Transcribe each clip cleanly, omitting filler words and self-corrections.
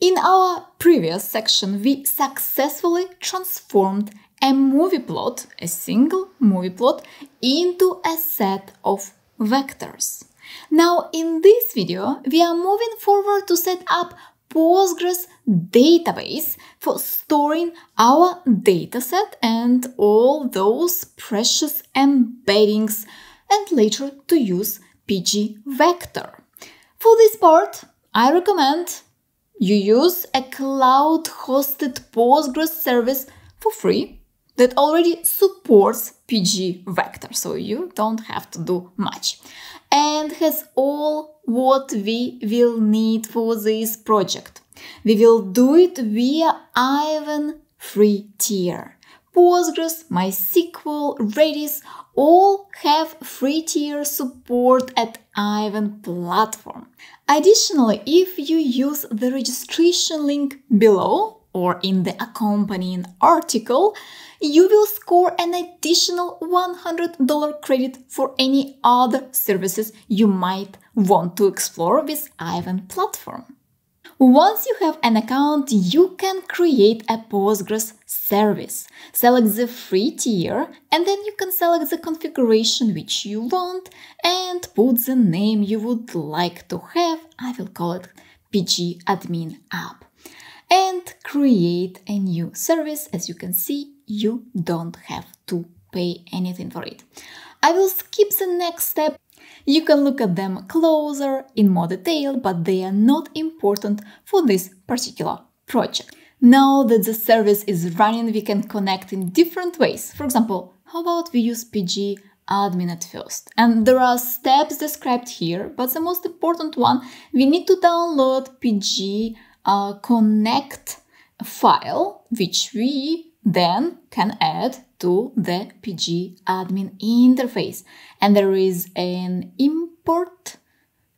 In our previous section, we successfully transformed a movie plot, a single movie plot, into a set of vectors. Now, in this video, we are moving forward to set up Postgres database for storing our dataset and all those precious embeddings, and later to use pgVector. For this part, I recommend you use a cloud-hosted Postgres service for free that already supports pgVector, so you don't have to do much, and has all what we will need for this project. We will do it via Aiven free tier. Postgres, MySQL, Redis all have free tier support at Aiven platform. Additionally, if you use the registration link below or in the accompanying article, you will score an additional $100 credit for any other services you might want to explore with Aiven platform. Once you have an account, you can create a Postgres service. Select the free tier, and then you can select the configuration which you want and put the name you would like to have. I will call it pgAdmin app. And create a new service. As you can see, you don't have to pay anything for it. I will skip the next step. You can look at them closer in more detail, but they are not important for this particular project. Now that the service is running, we can connect in different ways. For example, how about we use pgAdmin at first? And there are steps described here, but the most important one, we need to download pgConnect file, which we then can add to the pgAdmin interface. And there is an import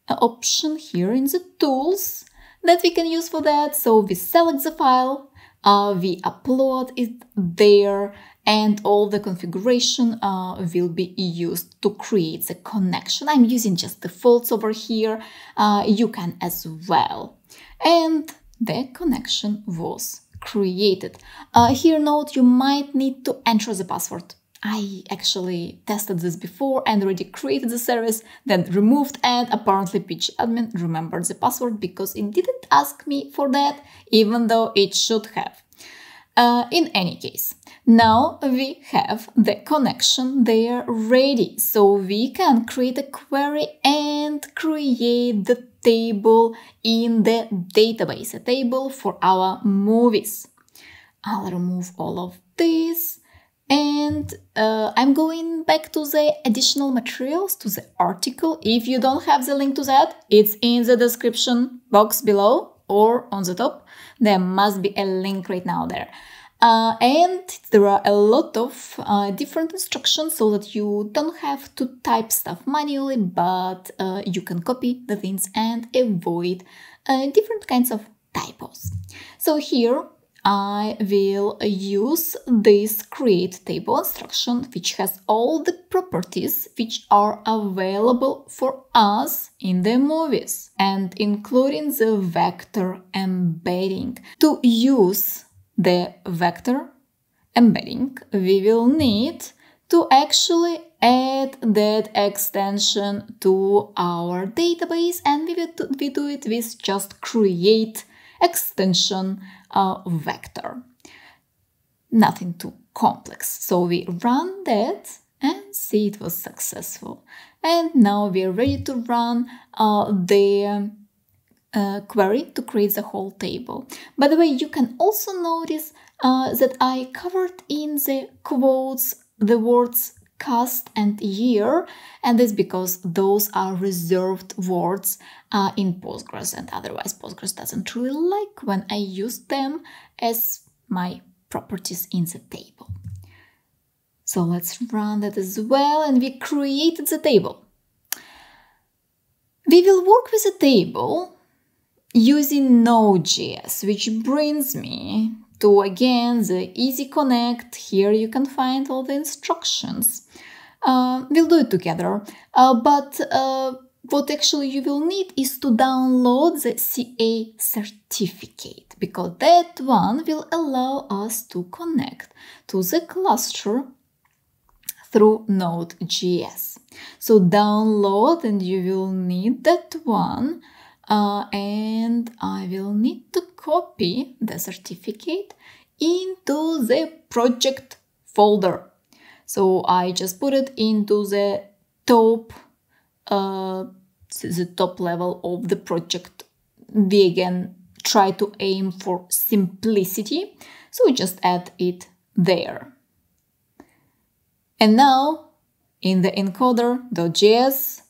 option here in the tools that we can use for that. So we select the file, we upload it there, and all the configuration will be used to create the connection. I'm using just defaults over here. You can as well. And the connection was created. Here note, you might need to enter the password. I actually tested this before and already created the service, then removed, and apparently pgAdmin remembered the password because it didn't ask me for that, even though it should have. In any case, now we have the connection there ready, so we can create a query and create the table in the database, a table for our movies. I'll remove all of this, and I'm going back to the additional materials, to the article. If you don't have the link to that, it's in the description box below or on the top. There must be a link right now there. And there are a lot of different instructions so that you don't have to type stuff manually, but you can copy the things and avoid different kinds of typos. So here I will use this create table instruction, which has all the properties which are available for us in the movies, and including the vector embedding. To use the vector embedding, we will need to actually add that extension to our database, and we do it with just create extension vector. Nothing too complex. So we run that and see it was successful. And now we are ready to run the query to create the whole table. By the way, you can also notice that I covered in the quotes the words cast and year, and that's because those are reserved words in Postgres, and otherwise Postgres doesn't really like when I use them as my properties in the table. So let's run that as well, and we created the table. We will work with the table using Node.js, which brings me to again the easy connect. Here you can find all the instructions. We'll do it together, but what actually you will need is to download the CA certificate, because that one will allow us to connect to the cluster through Node.js. So download, and you will need that one. And I will need to copy the certificate into the project folder. So I just put it into the top level of the project. We again try to aim for simplicity, so we just add it there. And now in the encoder.js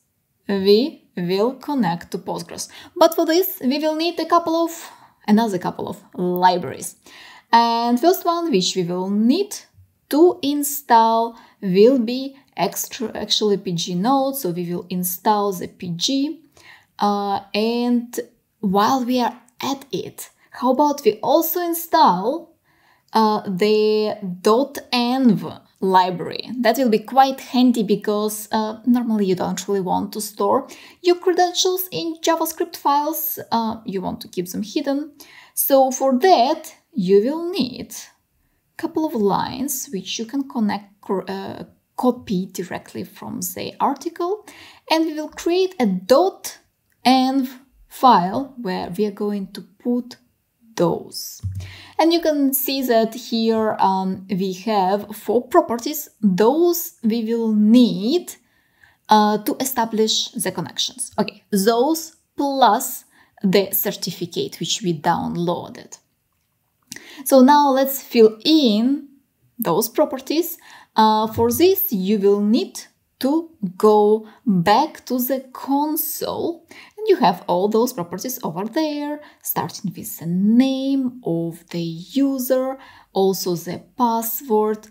we will connect to Postgres. But for this, we will need another couple of libraries. And first one, which we will need to install, will be actually PG node. So we will install the PG. And while we are at it, how about we also install the .env library? That will be quite handy, because normally you don't really want to store your credentials in JavaScript files. You want to keep them hidden. So for that, you will need a couple of lines which you can copy directly from the article, and we will create a .env file where we are going to put those. And you can see that here we have 4 properties. Those we will need to establish the connections. Okay, those plus the certificate which we downloaded. So now let's fill in those properties. For this, you will need to go back to the console. You have all those properties over there, starting with the name of the user, also the password.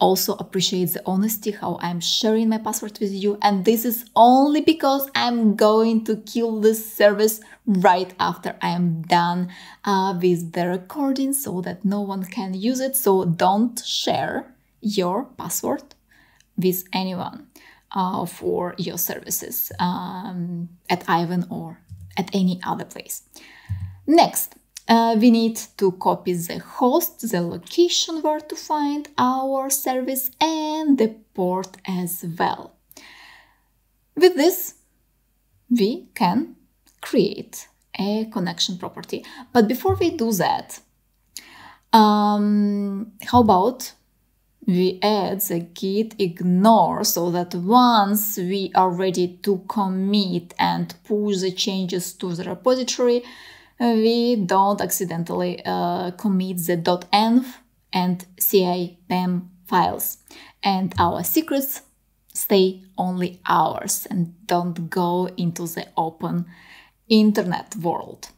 Also appreciate the honesty, how I'm sharing my password with you. And this is only because I'm going to kill this service right after I'm done with the recording, so that no one can use it. So don't share your password with anyone. For your services at Aiven or at any other place. Next, we need to copy the host, the location where to find our service, and the port as well. With this, we can create a connection property. But before we do that, how about we add the git ignore, so that once we are ready to commit and push the changes to the repository, we don't accidentally commit the .env and CIPM files. And our secrets stay only ours and don't go into the open internet world.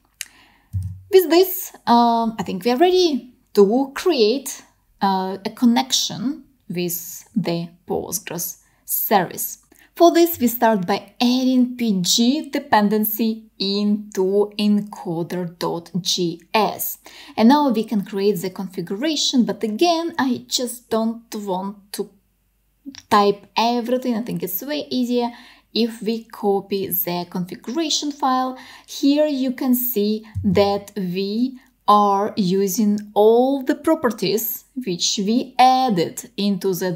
With this, I think we are ready to create a connection with the Postgres service. For this, we start by adding PG dependency into encoder.js. And now we can create the configuration, but again, I just don't want to type everything. I think it's way easier if we copy the configuration file. Here you can see that we are using all the properties which we added into the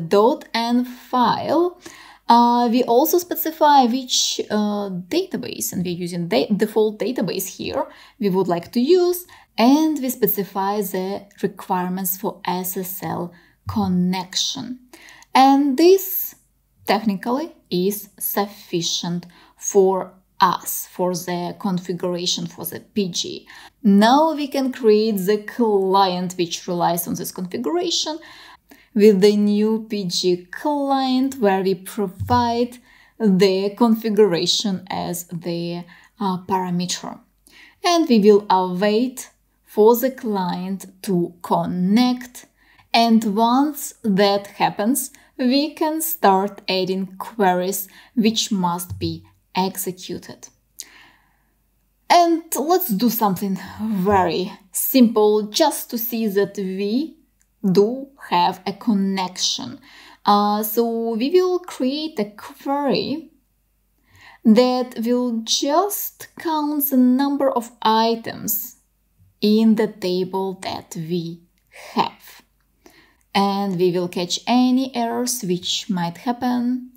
.env file. We also specify which database, and we're using the default database here, we would like to use, and we specify the requirements for SSL connection. And this technically is sufficient for us, for the configuration for the PG. Now we can create the client which relies on this configuration with the new PG client, where we provide the configuration as the parameter. And we will await for the client to connect. And once that happens, we can start adding queries which must be executed. And let's do something very simple just to see that we do have a connection. So we will create a query that will just count the number of items in the table that we have. And we will catch any errors which might happen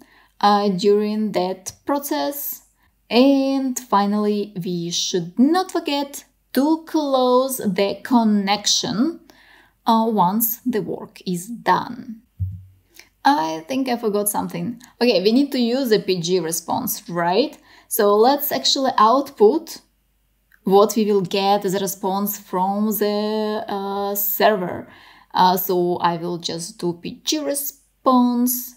during that process. And finally, we should not forget to close the connection once the work is done. I think I forgot something. Okay, we need to use a PG response, right? So let's actually output what we will get as a response from the server. So I will just do PG response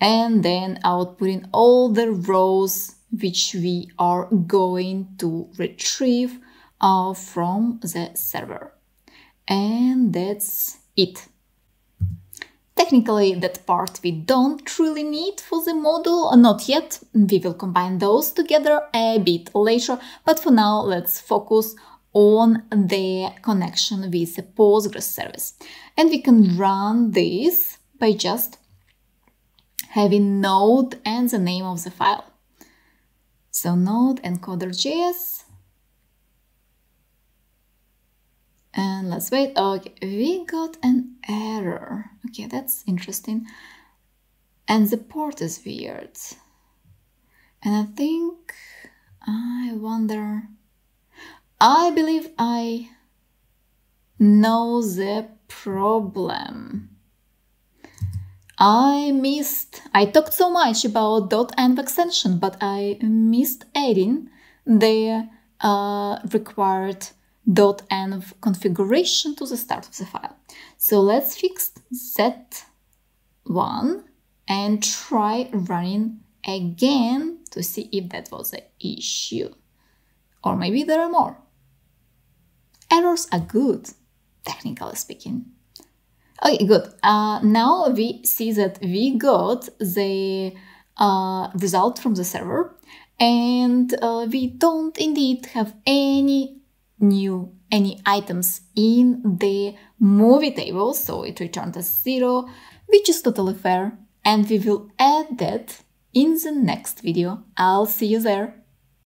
and then outputting all the rows which we are going to retrieve from the server. And that's it. Technically, that part we don't really need for the model, not yet. We will combine those together a bit later, but for now let's focus on the connection with the Postgres service. And we can run this by just having node and the name of the file. So node encoder.js. And let's wait. Okay, we got an error. Okay, that's interesting. And the port is weird. And I think, I wonder, I believe I know the problem. I talked so much about .env extension, but I missed adding the required .env configuration to the start of the file. So let's fix that one and try running again to see if that was the issue. Or maybe there are more. Errors are good, technically speaking. Okay, good. Now we see that we got the result from the server, and we don't indeed have any items in the movie table, so it returned as 0, which is totally fair, and we will add that in the next video. I'll see you there.